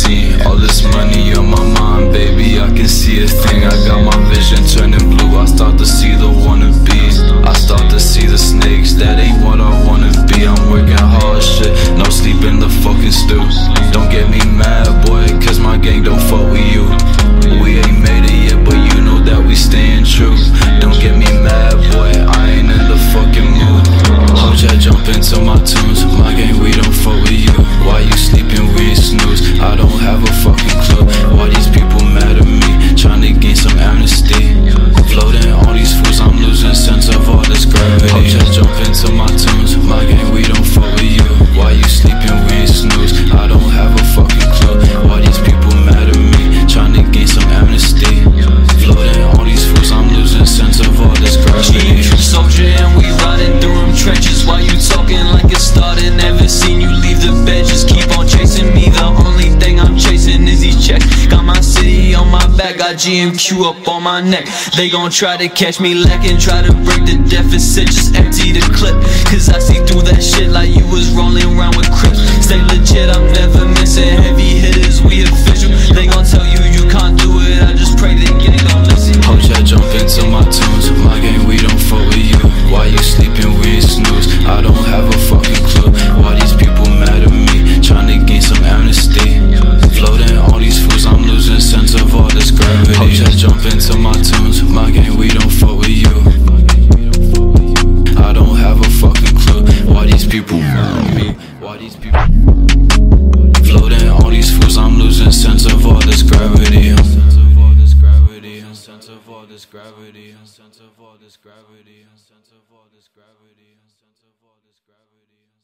see all this money on my mind, baby, I can see a thing. I got my vision turning blue, I start to see the wannabes, I start to see the snakes, that ain't what I wanna be. I'm working hard, shit, no sleep in the fucking stew. Don't get me mad, boy, cause my gang don't fuck with you. We ain't made it yet, but you know that we staying true. Don't get me mad, boy, I ain't in the fucking mood. Hope ya jump into my tunes, my gang, we don't fuck with you. Why you sleeping weird snooze? I don't have a fucking clue. Why these people mad at me? Tryna gain some amnesty. Floating all these fools, I'm losing sense of all this gravity. Hope y'all jump into my tunes. My gang, we don't fuck with you. Why you sleeping weird snooze? I don't have a fucking clue. Why these people mad at me? Tryna gain some amnesty. Floating all these fools, I'm losing sense of all this gravity. Soldier and we riding through them trenches. Why you talking like it started? Never seen you leave the bed. Just keep on chasing me. The only thing I'm chasing is these checks. Got my city on my back, got GMQ up on my neck. They gon' try to catch me lacking, try to break the deficit. Just empty the clip, cause I see through that shit like you was rolling around with Crips. Stay legit, I'm never missing. Heavy hitters, we official. They gon' tell you you can't do it, I just pray they gang gon' listen. Hope y'all jump into my tunes. My gang, we don't fuck with you. Why you sleeping weird snooze? I don't have a fucking clue. Why these people mad at me? Tryna gain some amnesty. Floating all these fools, I'm losing sense of all this gravity. Hope y'all jump into my tunes. My gang, we don't fuck with you. I don't have a fucking clue. Why these people mad at me? Why these people? Floating all these fools, I'm losing sense of all this gravity. Sense of all this gravity. Sense of all this gravity. Sense of all this gravity. Sense of all this gravity.